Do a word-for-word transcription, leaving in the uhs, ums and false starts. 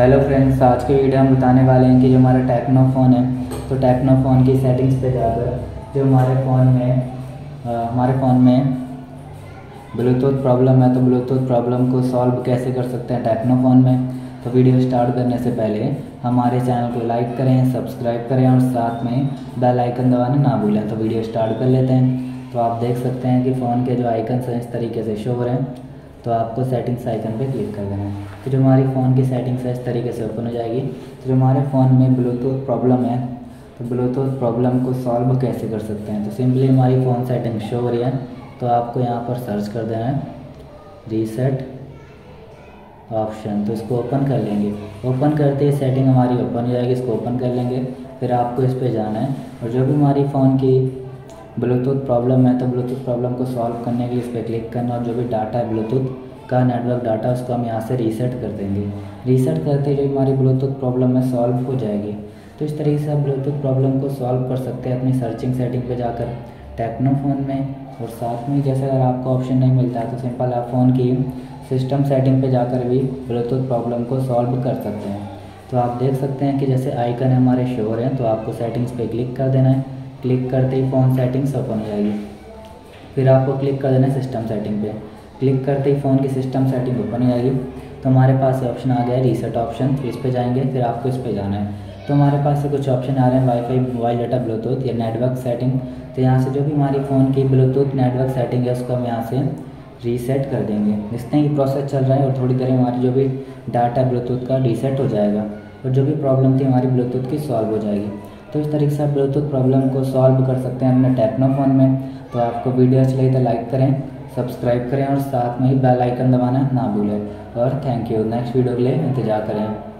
Hello friends, आज के video हम बताने वाले हैं कि जो हमारा टेक्नो फ़ोन है तो टेक्नो फ़ोन की सेटिंग्स पे जाकर जो हमारे फ़ोन में आ, हमारे फ़ोन में ब्लूटूथ प्रॉब्लम है तो ब्लूटूथ प्रॉब्लम को सॉल्व कैसे कर सकते हैं टेक्नो फ़ोन में। तो वीडियो स्टार्ट करने से पहले हमारे चैनल को लाइक करें, सब्सक्राइब करें और साथ में बेल आइकन दबाना ना भूलें। तो वीडियो स्टार्ट कर लेते हैं। तो आप देख सकते हैं कि फ़ोन के जो आइकन्स हैं इस तरीके से शो हो रहे हैं। तो आपको सेटिंग्स आइकन पे क्लिक कर देना है। तो जो हमारी फ़ोन की सेटिंग्स है इस तरीके से ओपन हो जाएगी। तो जो हमारे फ़ोन में ब्लूटूथ प्रॉब्लम है तो ब्लूटूथ प्रॉब्लम को सॉल्व कैसे कर सकते हैं, तो सिंपली हमारी फ़ोन सेटिंग शो हो रही है। तो आपको यहाँ पर सर्च कर देना है रीसेट ऑप्शन, तो इसको ओपन कर लेंगे। ओपन करते ही सेटिंग हमारी ओपन हो जाएगी, इसको ओपन कर लेंगे। फिर आपको इस पर जाना है और जो भी हमारी फ़ोन की ब्लूटूथ प्रॉब्लम है तो ब्लूटूथ प्रॉब्लम को सॉल्व करने के लिए इस पर क्लिक करना। और जो भी डाटा है ब्लूटूथ का नेटवर्क डाटा उसको हम यहाँ से रीसेट कर देंगे। रीसेट करते जो हमारी ब्लूटूथ प्रॉब्लम है सॉल्व हो जाएगी। तो इस तरीके से आप ब्लूटूथ प्रॉब्लम को सॉल्व कर सकते हैं अपनी सर्चिंग सेटिंग पे जाकर टेक्नो फ़ोन में। और साथ में जैसे अगर आपको ऑप्शन नहीं मिलता है तो सिंपल आप फ़ोन की सिस्टम सेटिंग पर जाकर भी ब्लूटूथ प्रॉब्लम को सॉल्व कर सकते हैं। तो आप देख सकते हैं कि जैसे आइकन हमारे शो हो रहे हैं तो आपको सेटिंग्स पर क्लिक कर देना है। क्लिक करते ही फ़ोन सेटिंग्स ओपन हो जाएगी। फिर आपको क्लिक कर देना है सिस्टम सेटिंग पे। क्लिक करते ही फ़ोन की सिस्टम सेटिंग ओपन हो जाएगी। तो हमारे पास ऑप्शन आ गया है रीसेट ऑप्शन, इस पे जाएंगे। फिर आपको इस पे जाना है। तो हमारे पास से कुछ ऑप्शन आ रहे हैं वाईफाई, मोबाइल डाटा, ब्लूटूथ या नेटवर्क सेटिंग। तो यहाँ से जो भी हमारी फ़ोन की ब्लूटूथ नेटवर्क सेटिंग है उसको हम यहाँ से रीसेट कर देंगे। जिसने की प्रोसेस चल रहा है और थोड़ी देर में हमारी जो भी डाटा ब्लूटूथ का रीसेट हो जाएगा और जो भी प्रॉब्लम थी हमारी ब्लूटूथ की सॉल्व हो जाएगी। तो इस तरीके से आप ब्लूटूथ प्रॉब्लम को सॉल्व कर सकते हैं अपने टेक्नो फ़ोन में। तो आपको वीडियो अच्छी लगी तो लाइक करें, सब्सक्राइब करें और साथ में ही बेल आइकन दबाना ना भूलें। और थैंक यू। नेक्स्ट वीडियो के लिए इंतज़ार करें।